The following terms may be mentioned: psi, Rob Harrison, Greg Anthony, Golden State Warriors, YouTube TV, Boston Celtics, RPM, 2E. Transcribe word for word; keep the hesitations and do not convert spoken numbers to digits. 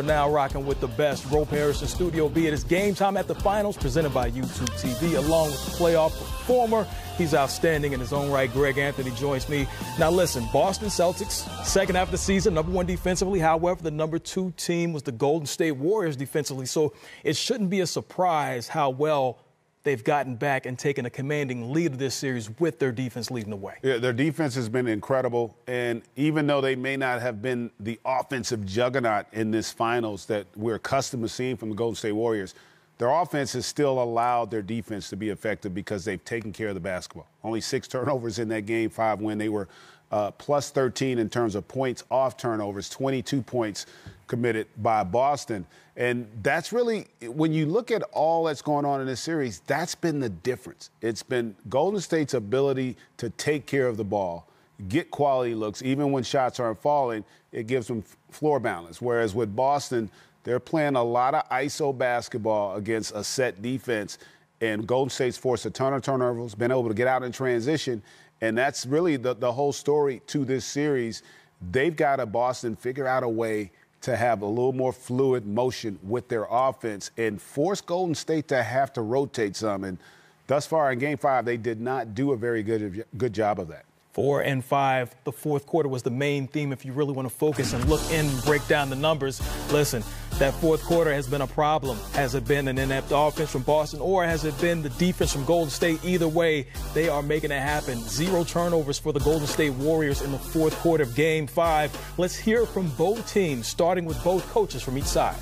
are now rocking with the best. Rob Harrison, Studio B. It is Game Time at the Finals, presented by YouTube T V, along with the playoff performer. He's outstanding in his own right. Greg Anthony joins me. Now, listen, Boston Celtics, second half of the season, number one defensively. However, the number two team was the Golden State Warriors defensively, so it shouldn't be a surprise how well they've gotten back and taken a commanding lead of this series with their defense leading the way. Yeah, their defense has been incredible. And even though they may not have been the offensive juggernaut in this finals that we're accustomed to seeing from the Golden State Warriors, their offense has still allowed their defense to be effective because they've taken care of the basketball. Only six turnovers in that game five win. They were uh, plus thirteen in terms of points off turnovers, twenty-two points committed by Boston. And that's really, when you look at all that's going on in this series, that's been the difference. It's been Golden State's ability to take care of the ball, get quality looks, even when shots aren't falling, it gives them floor balance. Whereas with Boston, they're playing a lot of I S O basketball against a set defense, and Golden State's forced a ton of turnovers, been able to get out in transition, and that's really the, the whole story to this series. They've got to, Boston, figure out a way to have a little more fluid motion with their offense and force Golden State to have to rotate some. And thus far in Game five, they did not do a very good, good job of that. Four and five, the fourth quarter was the main theme. If you really want to focus and look in and break down the numbers, listen, that fourth quarter has been a problem. Has it been an inept offense from Boston, or has it been the defense from Golden State? Either way, they are making it happen. Zero turnovers for the Golden State Warriors in the fourth quarter of Game five. Let's hear from both teams, starting with both coaches from each side.